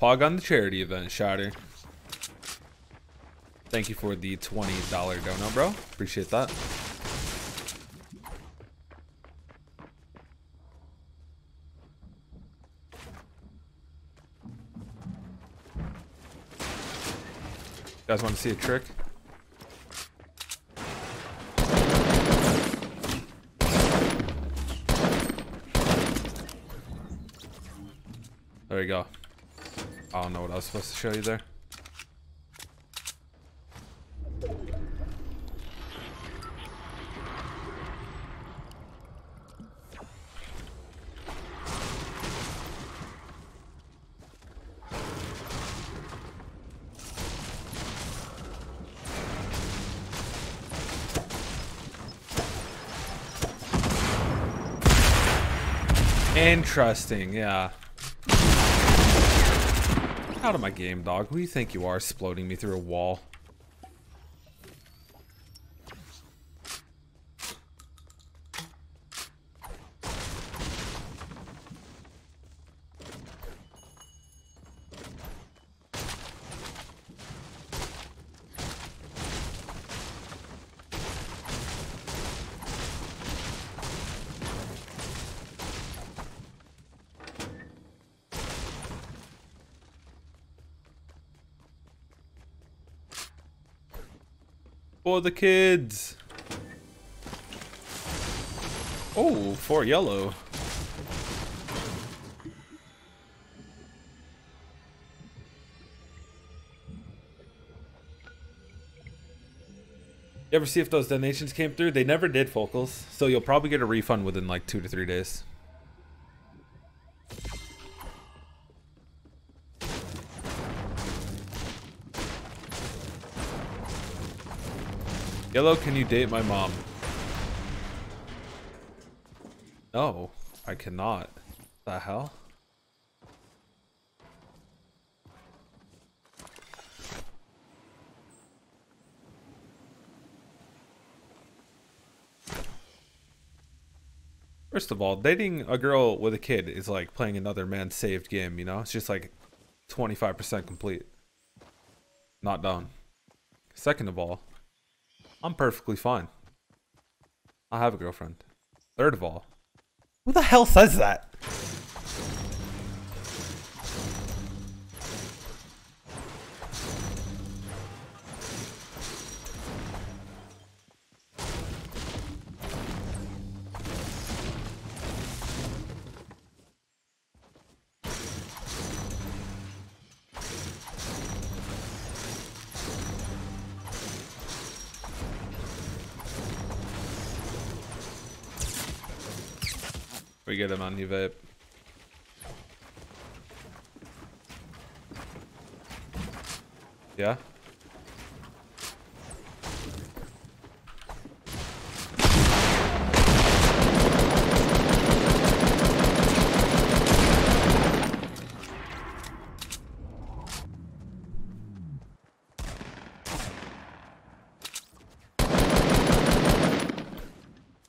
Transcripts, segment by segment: Pog on the charity event, Shotter. Thank you for the $20 dono, bro. Appreciate that. You guys want to see a trick? There you go. I don't know what I was supposed to show you there. Interesting, yeah. Out of my game, dog. Who do you think you are, exploding me through a wall? For the kids. Oh, for yellow. You ever see if those donations came through? They never did, Focals. So you'll probably get a refund within like 2 to 3 days. Yellow, can you date my mom? No, I cannot. What the hell? First of all, dating a girl with a kid is like playing another man's saved game, you know? It's just like 25% complete. Not done. Second of all, I'm perfectly fine. I have a girlfriend. Third of all, who the hell says that? We get him on you, vape. Yeah?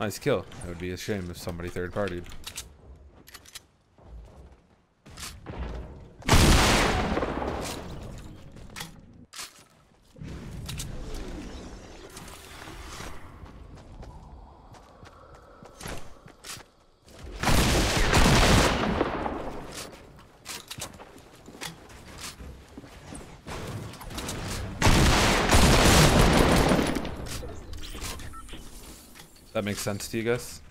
Nice kill. It would be a shame if somebody third-partied. That makes sense to you guys?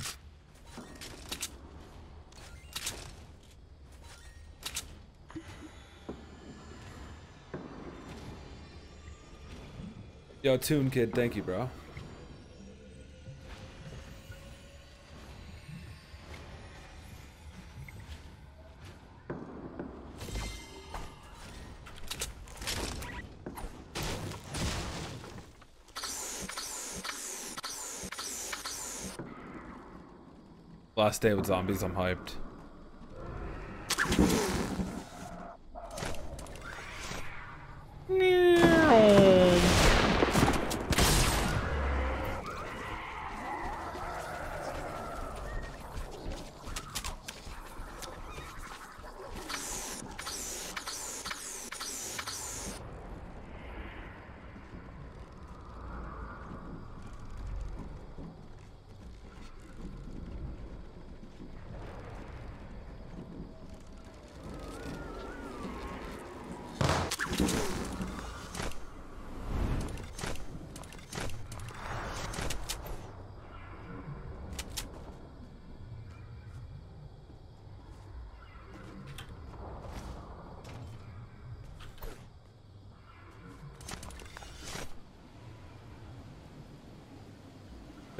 Yo, Toon Kid, thank you, bro. Last day with zombies, I'm hyped.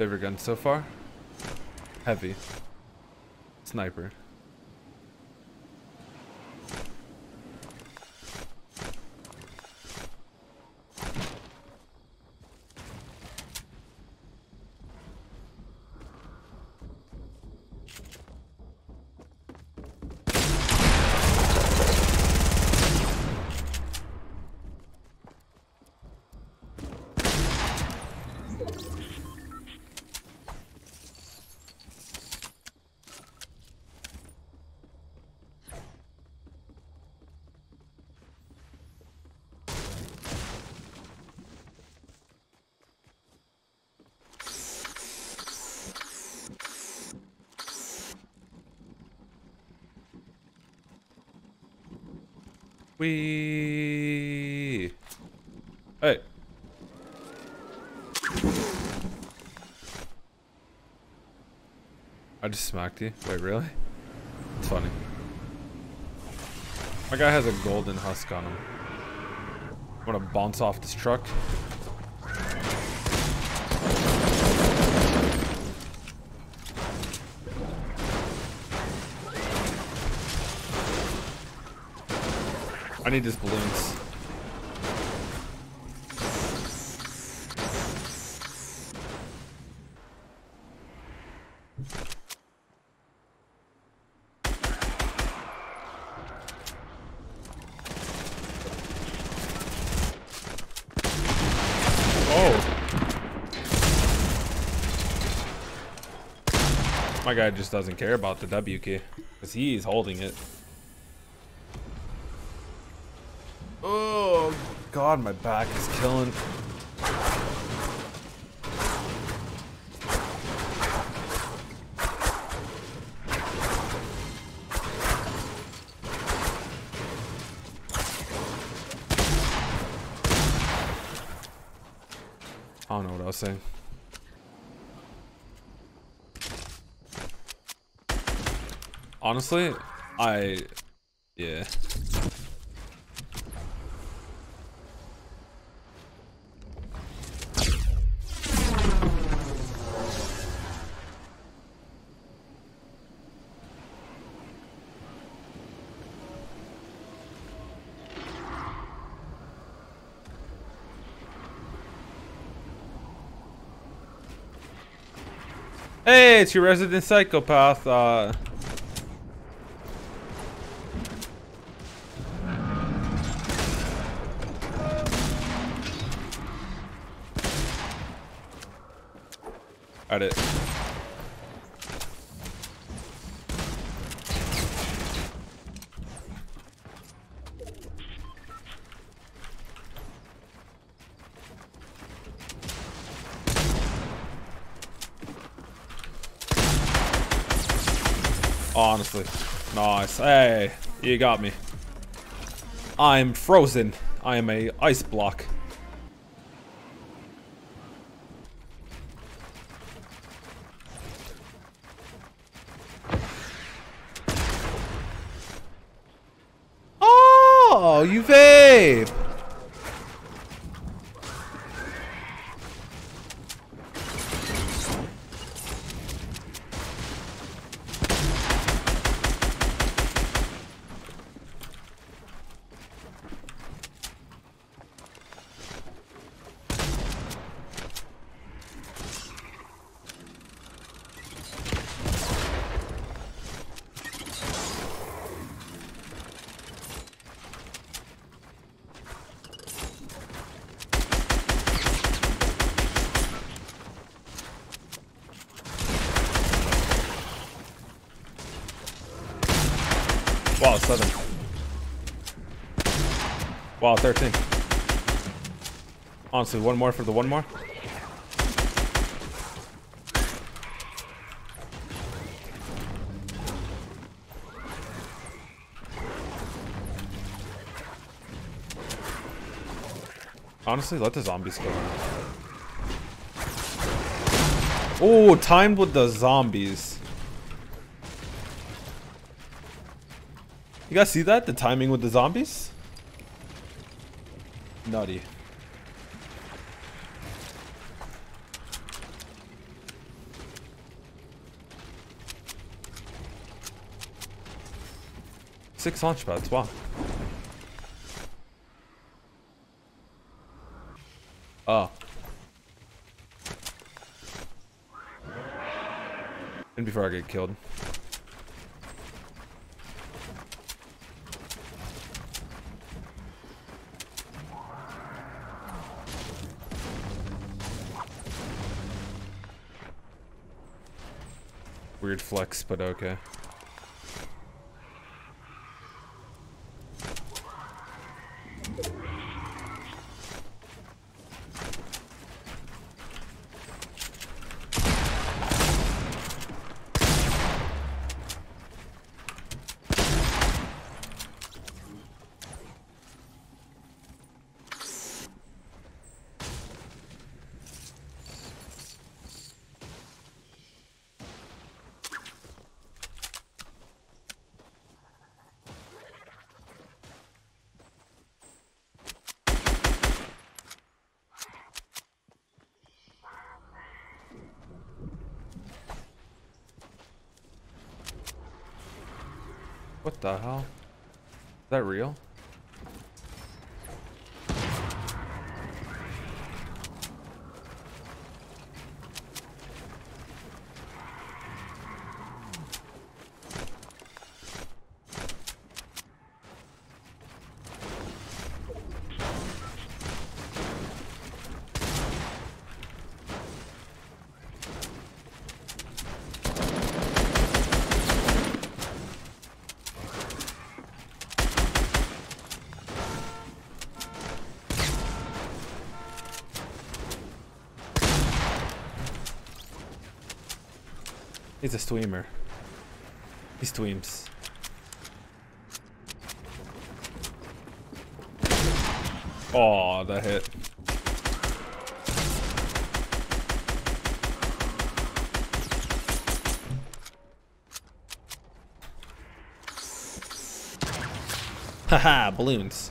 Favorite gun so far? Heavy. Sniper. Wee. Hey. I just smacked you. Wait, really? It's funny. My guy has a golden husk on him. I'm gonna bounce off this truck. I need these balloons. Oh. My guy just doesn't care about the W key because he's holding it. God, my back is killing. I don't know what I was saying. Honestly, yeah. Hey, it's your resident psychopath. At it. Honestly, nice. Hey, you got me. I'm frozen. I am a ice block. Oh, you vape. Wow, 7. Wow, 13. Honestly, one more for the one more. Honestly, let the zombies go. Oh, timed with the zombies. You guys see that? The timing with the zombies? Nutty. 6 launchpads, wow. Oh. And before I get killed. Weird flex, but okay. What the hell? Is that real? He's a streamer. He streams. Oh, that hit. Haha, balloons.